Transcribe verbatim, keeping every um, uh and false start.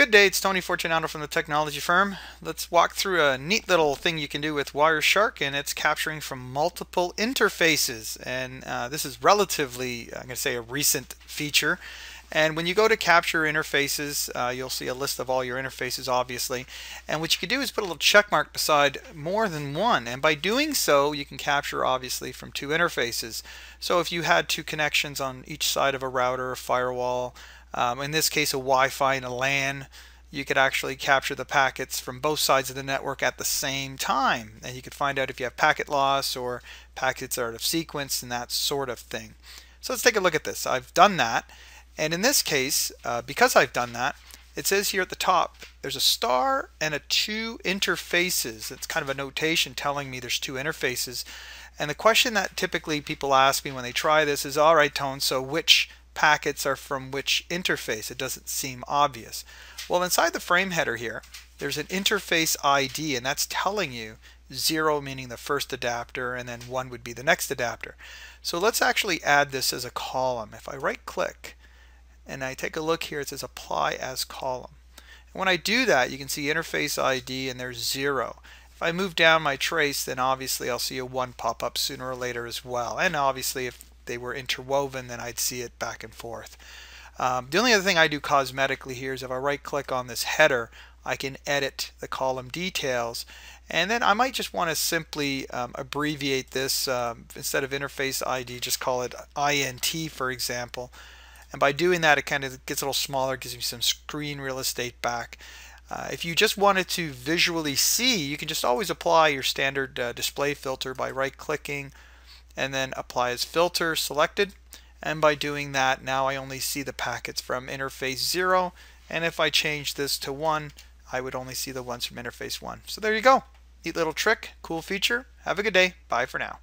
Good day, it's Tony Fortunato from The Technology Firm. Let's walk through a neat little thing you can do with Wireshark, and it's capturing from multiple interfaces. And uh, this is relatively, I'm going to say, a recent feature. And when you go to capture interfaces, uh, you'll see a list of all your interfaces, obviously. And what you can do is put a little check mark beside more than one. And by doing so, you can capture, obviously, from two interfaces. So if you had two connections on each side of a router, a firewall, Um, in this case a Wi-Fi and a LAN, you could actually capture the packets from both sides of the network at the same time, and you could find out if you have packet loss or packets out of sequence and that sort of thing. So let's take a look at this. I've done that, and in this case, uh, because I've done that, it says here at the top there's a star and a two interfaces. It's kind of a notation telling me there's two interfaces, and the question that typically people ask me when they try this is, all right, Tone, so which packets are from which interface? It doesn't seem obvious. Well, inside the frame header here, there's an interface I D, and that's telling you zero meaning the first adapter, and then one would be the next adapter. So let's actually add this as a column. If I right click and I take a look here, it says apply as column. And when I do that, you can see interface I D and there's zero. If I move down my trace, then obviously I'll see a one pop up sooner or later as well. And obviously if they were interwoven, then I'd see it back and forth. Um, the only other thing I do cosmetically here is if I right click on this header, I can edit the column details, and then I might just want to simply um, abbreviate this. Um, instead of interface I D, just call it I N T, for example, and by doing that it kind of gets a little smaller, gives me some screen real estate back. Uh, if you just wanted to visually see, you can just always apply your standard uh, display filter by right clicking and then apply as filter selected, and by doing that now I only see the packets from interface zero, and if I change this to one, I would only see the ones from interface one. So there you go. Neat little trick, cool feature. Have a good day. Bye for now.